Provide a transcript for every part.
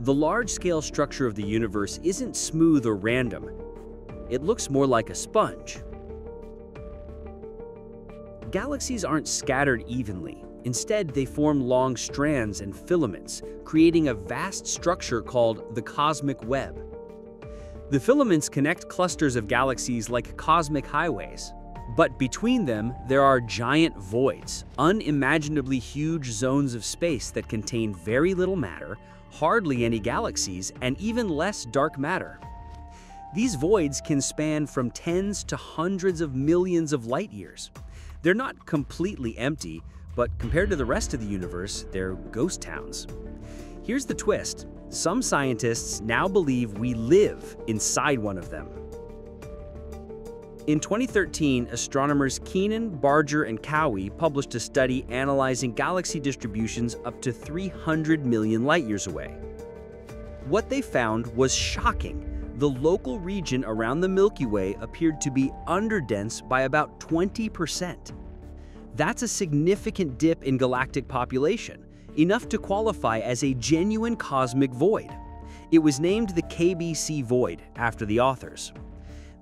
The large-scale structure of the universe isn't smooth or random. It looks more like a sponge. Galaxies aren't scattered evenly. Instead, they form long strands and filaments, creating a vast structure called the cosmic web. The filaments connect clusters of galaxies like cosmic highways. But between them, there are giant voids, unimaginably huge zones of space that contain very little matter, hardly any galaxies, and even less dark matter. These voids can span from tens to hundreds of millions of light years. They're not completely empty, but compared to the rest of the universe, they're ghost towns. Here's the twist. Some scientists now believe we live inside one of them. In 2013, astronomers Keenan, Barger, and Cowie published a study analyzing galaxy distributions up to 300 million light-years away. What they found was shocking. The local region around the Milky Way appeared to be underdense by about 20%. That's a significant dip in galactic population, enough to qualify as a genuine cosmic void. It was named the KBC Void after the authors.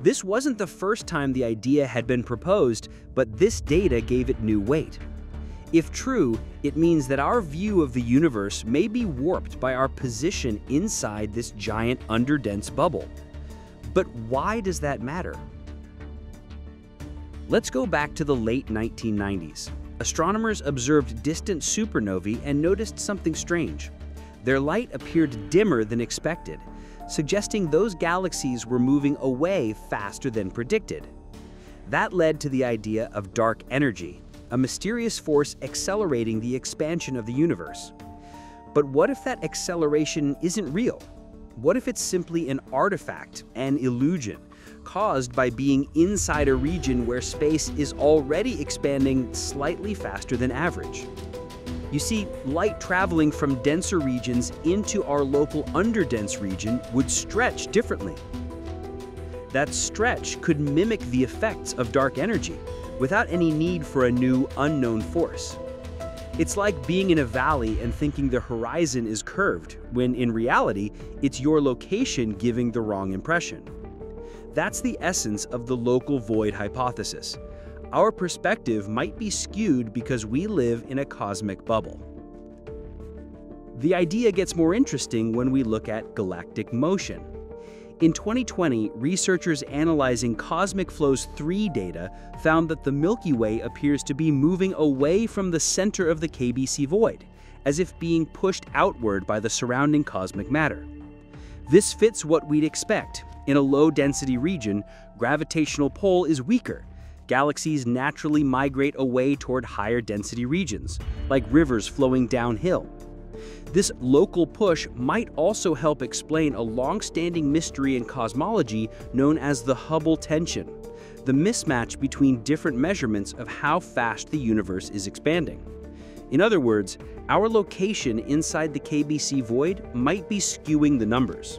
This wasn't the first time the idea had been proposed, but this data gave it new weight. If true, it means that our view of the universe may be warped by our position inside this giant underdense bubble. But why does that matter? Let's go back to the late 1990s. Astronomers observed distant supernovae and noticed something strange. Their light appeared dimmer than expected, suggesting those galaxies were moving away faster than predicted. That led to the idea of dark energy, a mysterious force accelerating the expansion of the universe. But what if that acceleration isn't real? What if it's simply an artifact, an illusion, caused by being inside a region where space is already expanding slightly faster than average? You see, light traveling from denser regions into our local underdense region would stretch differently. That stretch could mimic the effects of dark energy, without any need for a new, unknown force. It's like being in a valley and thinking the horizon is curved, when in reality, it's your location giving the wrong impression. That's the essence of the local void hypothesis. Our perspective might be skewed because we live in a cosmic bubble. The idea gets more interesting when we look at galactic motion. In 2020, researchers analyzing Cosmicflows-3 data found that the Milky Way appears to be moving away from the center of the KBC void, as if being pushed outward by the surrounding cosmic matter. This fits what we'd expect. In a low-density region, gravitational pull is weaker. Galaxies naturally migrate away toward higher density regions, like rivers flowing downhill. This local push might also help explain a long-standing mystery in cosmology known as the Hubble tension, the mismatch between different measurements of how fast the universe is expanding. In other words, our location inside the KBC void might be skewing the numbers.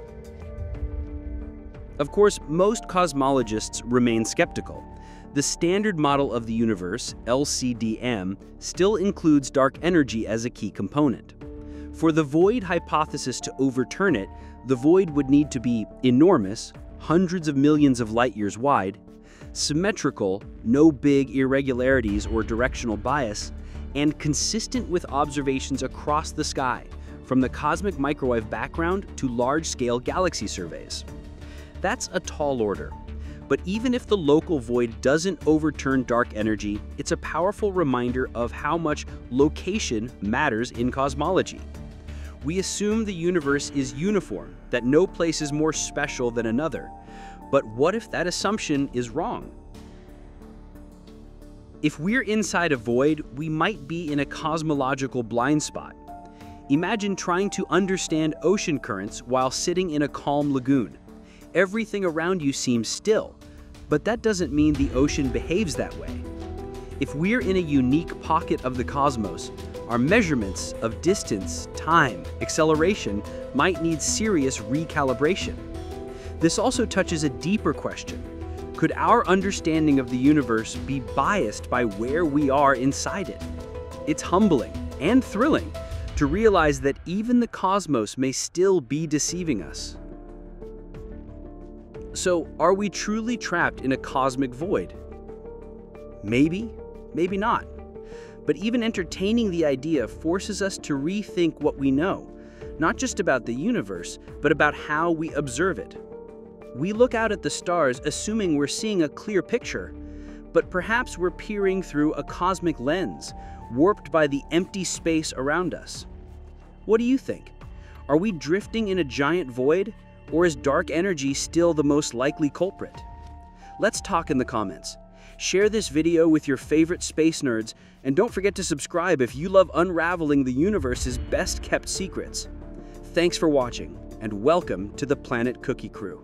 Of course, most cosmologists remain skeptical. The standard model of the universe, LCDM, still includes dark energy as a key component. For the void hypothesis to overturn it, the void would need to be enormous, hundreds of millions of light-years wide, symmetrical, no big irregularities or directional bias, and consistent with observations across the sky, from the cosmic microwave background to large-scale galaxy surveys. That's a tall order. But even if the local void doesn't overturn dark energy, it's a powerful reminder of how much location matters in cosmology. We assume the universe is uniform, that no place is more special than another. But what if that assumption is wrong? If we're inside a void, we might be in a cosmological blind spot. Imagine trying to understand ocean currents while sitting in a calm lagoon. Everything around you seems still, but that doesn't mean the ocean behaves that way. If we're in a unique pocket of the cosmos, our measurements of distance, time, acceleration might need serious recalibration. This also touches a deeper question. Could our understanding of the universe be biased by where we are inside it? It's humbling and thrilling, to realize that even the cosmos may still be deceiving us. So, are we truly trapped in a cosmic void? Maybe, maybe not. But even entertaining the idea forces us to rethink what we know, not just about the universe, but about how we observe it. We look out at the stars assuming we're seeing a clear picture, but perhaps we're peering through a cosmic lens, warped by the empty space around us. What do you think? Are we drifting in a giant void, or is dark energy still the most likely culprit? Let's talk in the comments. Share this video with your favorite space nerds, and don't forget to subscribe if you love unraveling the universe's best-kept secrets. Thanks for watching, and welcome to the Planet Cookie Crew.